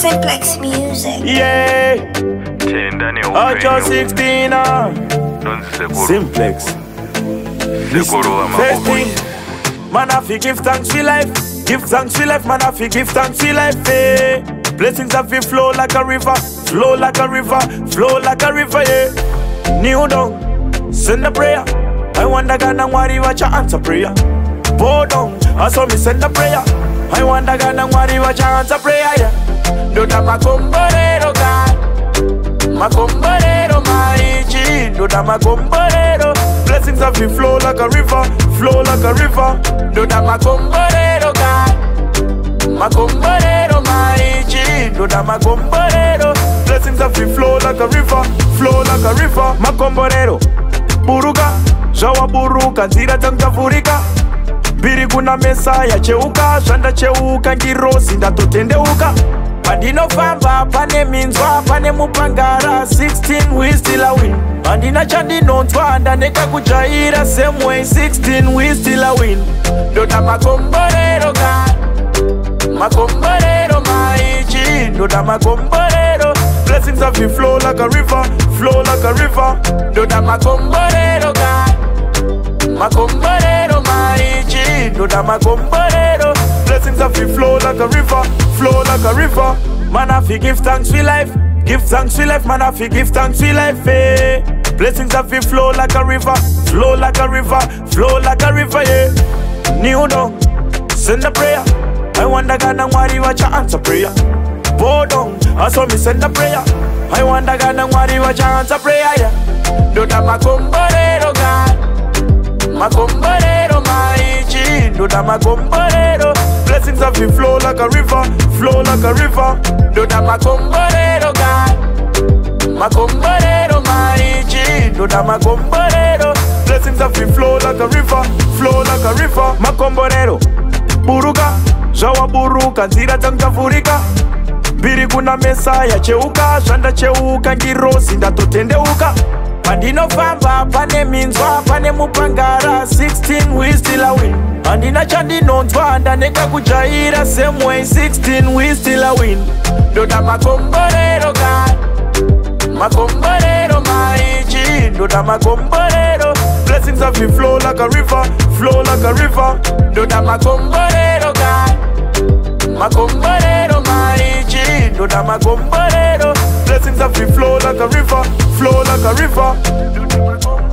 Cymplex Music. Yeah. Ocho 16 Cymplex. First thing, man, I fi give thanks for life. Give thanks for life, man, I fi give thanks for life. Eh. Blessings have fi flow like a river, flow like a river, flow like a river. Yeah. Kneel down, send a prayer. I wonder God and worry what you answer prayer. Bow down, I saw me send a prayer. I wonder God and worry what you answer prayer. Yeah. Do that Makomborero God, Makomborero my G. Do that Makomborero. Blessings have been flow like a river, flow like a river. Do that Makomborero God, Makomborero my G. Do that Makomborero. Blessings have been flow like a river, flow like a river. Makomborero, Buruga. Zvawaburuka nzira dzangavhurika mbiri kuna Mesaya cheuka zvandacheuka ndirozi ndatotendeuka pandinofamba pane minzwa pane mupangara 16 we still a win handina chandinonzwa ndaneka kujaira same way 16 we still a win ndoda Makomborero ka Makomborero maichi ndoda Makomborero blessings have been flow like a river flow like a river ndoda Makomborero ka Makomborero my G, do that Makomborero. Blessings have been flow like a river, flow like a river. Man, I fi give thanks for life, give thanks for life. Man, I fi give thanks for life. Eh. Blessings have been flow like a river, flow like a river, flow like a river. Yeah. Kneel down, send a prayer. I wonder God and worry what you answer prayer. Bow down, I saw me send a prayer. I wonder God and worry what you answer prayer. Yeah. Do that Makomborero God. Makomborero my G, do that Makomborero. Blessings have been flow like a river, flow like a river. Do that Makomborero God, Makomborero my G, do that Makomborero. Blessings have been flow like a river, flow like a river. Makomborero, Buruga, Zvawaburuka nzira dzangavhurika mbiri kuna Mesaya cheuka zvandacheuka ndirozi ndatotendeuka. Pandinofamba pane minzwa pane mupangara 16 we still a win handina chandinonzwa ndaneka kujaira same way 16 we still a win ndoda Makomborero God, Makomborero my G, ndoda Makomborero. Blessings have been flow like a river, flow like a river. Ndoda Makomborero God, Makomborero my G, ndoda Makomborero. Blessings have been flow like a river, flow like a river.